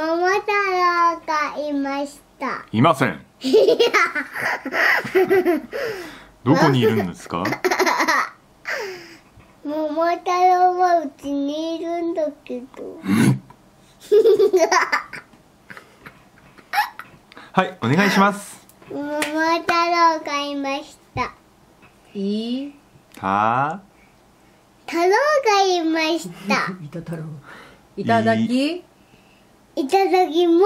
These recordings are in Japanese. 桃太郎がいました。いません。いやどこにいるんですか？桃太郎はうちにいるんだけど。はい、お願いします。桃太郎がいました。太郎がいました。いた太郎。いただき。いただきまよ。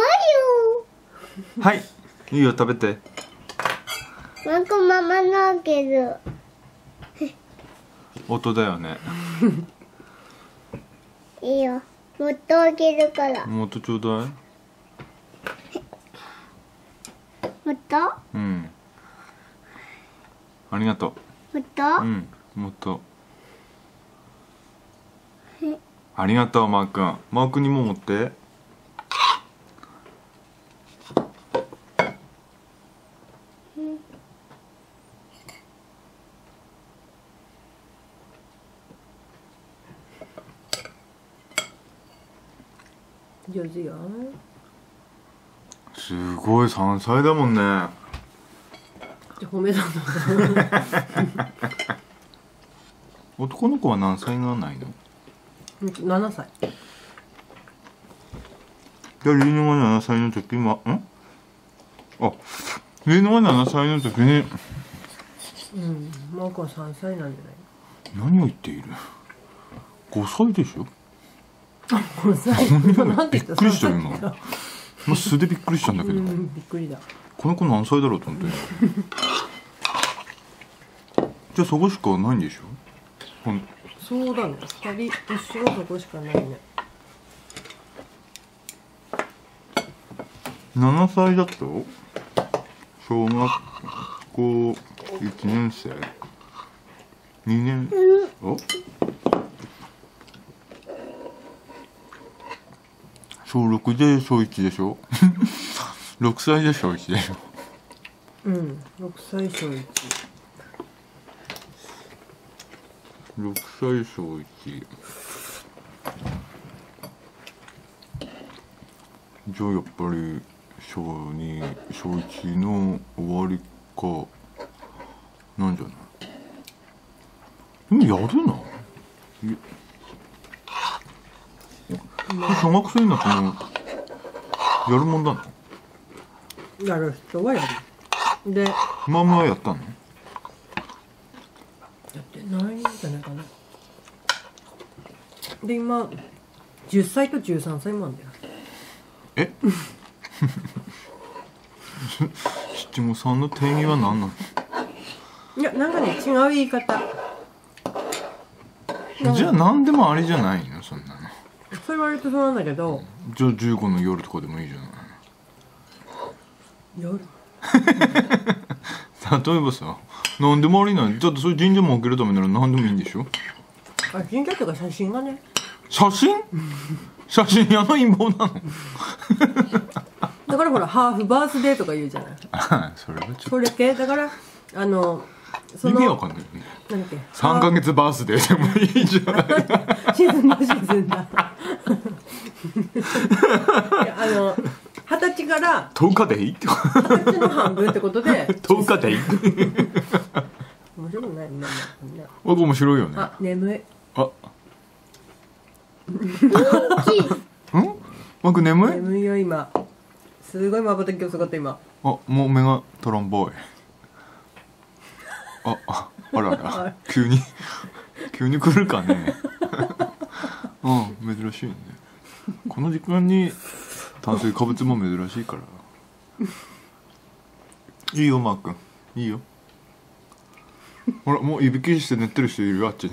はい。いいよ食べて。なんかママなんけど。音だよね。いいよ。もっとあげるから。もっとちょうだい。もっと？うん。ありがとう。もっと？うん。もっと。ありがとうマー君。マー君にも持って。上手よ。すごい3歳だもんね。褒めたの男の子は何歳にならないの？7歳。じゃあ、りーのが7歳の時は、りーのが7歳の時に。マー君は3歳なんじゃない？何を言っている。5歳でしょ。5歳。なんて言った？びっくりしたよ今。ま素でびっくりしたんだけど。びっくりだ。この子何歳だろうと思って。じゃあそこしかないんでしょ。そうだね。2人一緒はそこしかないね。7歳だと小学校1年生、2年、小6で小1でしょ。6歳で小1でしょ。6歳小1。6歳小1じゃあやっぱり小2小1の終わりかなんじゃない。やるな。小学生になってもやるもんだな。やる人はやる。でママはやったの？やってないんじゃないかな。で今10歳と13歳もあんだよ。え？七五三の定義は何なの？いやなんかね違う言い方。じゃあ何でもあれじゃないのそんなの。それは割とそうなんだけど。じゃあ15の夜とかでもいいじゃない。夜？例えばさ。なんでもありなんだって。そういう神社も開けるためなら何でもいいんでしょ。あ、神社とか写真がね。写真？写真やの陰謀なの。だからほらハーフバースデーとか言うじゃない。それはちょっと。それ系だからその意味わかんないよね。なんだっけ。3ヶ月バースデーでもいいじゃない。沈んだ。いや20歳から10日でいいって20歳の半分ってことで10日でいい。面白くないね。面白いよね。あ、眠い。あ、うん？僕眠い？眠いよ今。すごい瞬き遅かった今。あ、もう目がトロンボーイ。あらら急に来るかね。珍しいね。この時間に炭水化物も珍しいから。いいよマー君。いいよ。ほらもういびきして寝てる人いるよあっちに。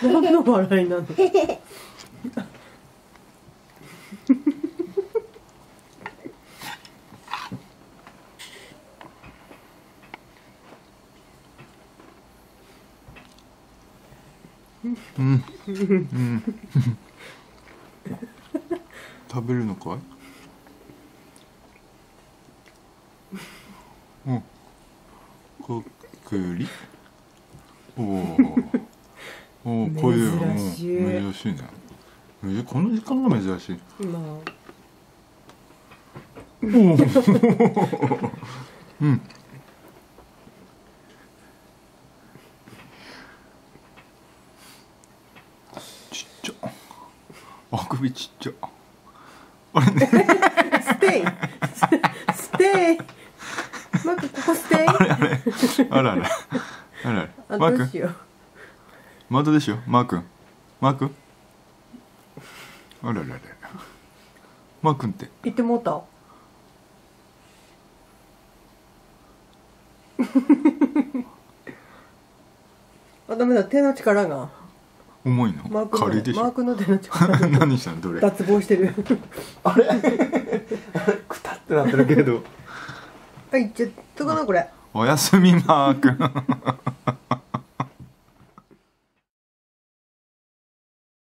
何の笑いなの。食べるのかい。うん。こくり。おお。おお、こういうの珍しいね。この時間が珍しい。おお。うん。ちっちゃ。あくびちっちゃ。ステイステイマーク、ここステイ。あらあらあらあら、マークまたでしょ、マークマーク、あらららら、マークって言ってもうた。あ、ダメだ、手の力が重いの。マークの手の力で何したの、どれ脱帽してる。あれくたってなってるけど。あ、いっちゃったかな、これ。おやすみマーク。